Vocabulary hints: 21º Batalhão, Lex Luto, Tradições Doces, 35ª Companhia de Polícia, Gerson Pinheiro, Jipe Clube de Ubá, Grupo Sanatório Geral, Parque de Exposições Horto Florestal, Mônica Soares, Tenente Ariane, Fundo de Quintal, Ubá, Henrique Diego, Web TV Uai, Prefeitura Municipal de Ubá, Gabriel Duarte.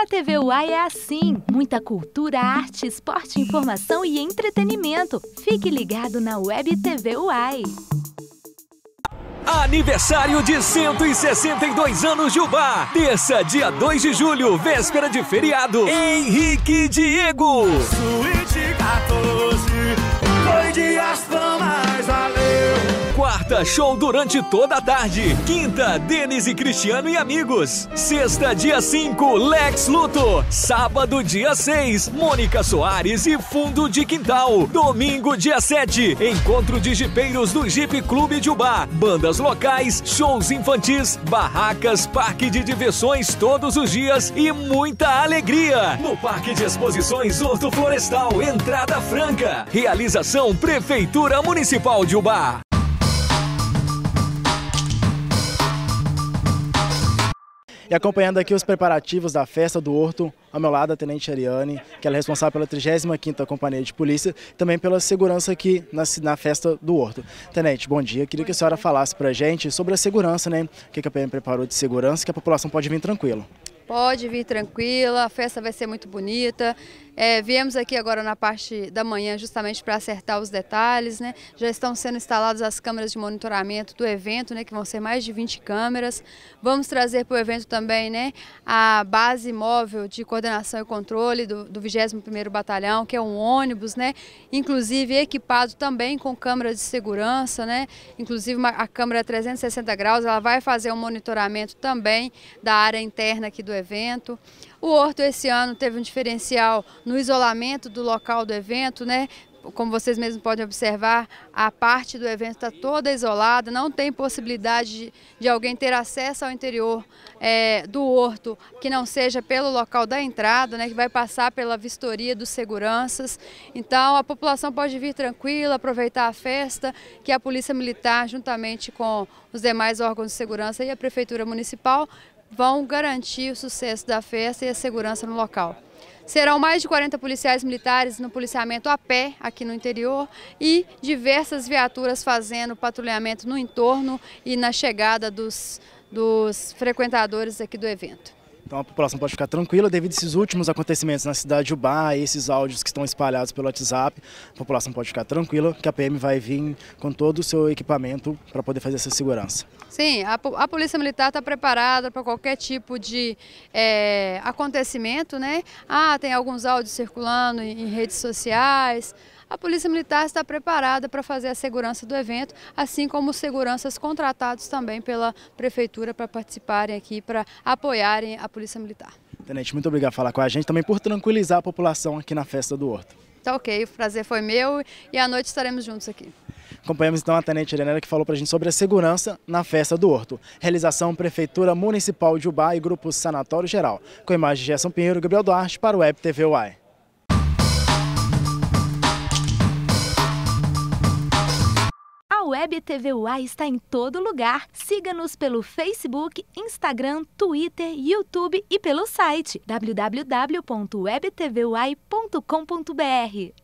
Na TV Uai é assim, muita cultura, arte, esporte, informação e entretenimento. Fique ligado na Web TV Uai. Aniversário de 162 anos de Ubá. Terça, dia 2 de julho, véspera de feriado. Henrique Diego. Suíte 14, foi dias tão mais valeu. Quarta, show durante toda a tarde. Quinta, Denis e Cristiano e amigos. Sexta, dia 5, Lex Luto. Sábado, dia 6, Mônica Soares e Fundo de Quintal. Domingo, dia 7, encontro de jipeiros do Jipe Clube de Ubá. Bandas locais, shows infantis, barracas, parque de diversões todos os dias e muita alegria. No Parque de Exposições Horto Florestal, entrada franca. Realização Prefeitura Municipal de Ubá. E acompanhando aqui os preparativos da festa do Horto, ao meu lado a Tenente Ariane, que ela é responsável pela 35ª Companhia de Polícia, também pela segurança aqui na festa do Horto. Tenente, bom dia. Queria que a senhora falasse pra gente sobre a segurança, né? O que a PM preparou de segurança, que a população pode vir tranquila. Pode vir tranquila, a festa vai ser muito bonita. Viemos aqui agora na parte da manhã justamente para acertar os detalhes, né? Já estão sendo instaladas as câmeras de monitoramento do evento, né? Que vão ser mais de 20 câmeras. Vamos trazer para o evento também, né? A base móvel de coordenação e controle do 21º Batalhão, que é um ônibus, né? Inclusive equipado também com câmeras de segurança, né? Inclusive a câmera 360 graus, ela vai fazer um monitoramento também da área interna aqui do evento. O Horto esse ano teve um diferencial no isolamento do local do evento, né? Como vocês mesmos podem observar, a parte do evento está toda isolada, não tem possibilidade de alguém ter acesso ao interior do Horto, que não seja pelo local da entrada, né, que vai passar pela vistoria dos seguranças. Então a população pode vir tranquila, aproveitar a festa, que a Polícia Militar, juntamente com os demais órgãos de segurança e a Prefeitura Municipal, vão garantir o sucesso da festa e a segurança no local. Serão mais de 40 policiais militares no policiamento a pé aqui no interior e diversas viaturas fazendo patrulhamento no entorno e na chegada dos frequentadores aqui do evento. Então a população pode ficar tranquila devido a esses últimos acontecimentos na cidade de Ubá, esses áudios que estão espalhados pelo WhatsApp. A população pode ficar tranquila que a PM vai vir com todo o seu equipamento para poder fazer essa segurança. Sim, a Polícia Militar está preparada para qualquer tipo de acontecimento, né? Tem alguns áudios circulando em redes sociais. A Polícia Militar está preparada para fazer a segurança do evento, assim como os seguranças contratados também pela Prefeitura para participarem aqui, para apoiarem a Polícia Militar. Tenente, muito obrigado por falar com a gente, também por tranquilizar a população aqui na festa do Horto. Tá ok, o prazer foi meu e à noite estaremos juntos aqui. Acompanhamos então a Tenente Ariane, que falou para a gente sobre a segurança na festa do Horto. Realização Prefeitura Municipal de Ubá e Grupo Sanatório Geral. Com a imagem de Gerson Pinheiro e Gabriel Duarte para o Web TV Uai. Web TV Uai está em todo lugar. Siga-nos pelo Facebook, Instagram, Twitter, YouTube e pelo site www.webtvuai.com.br.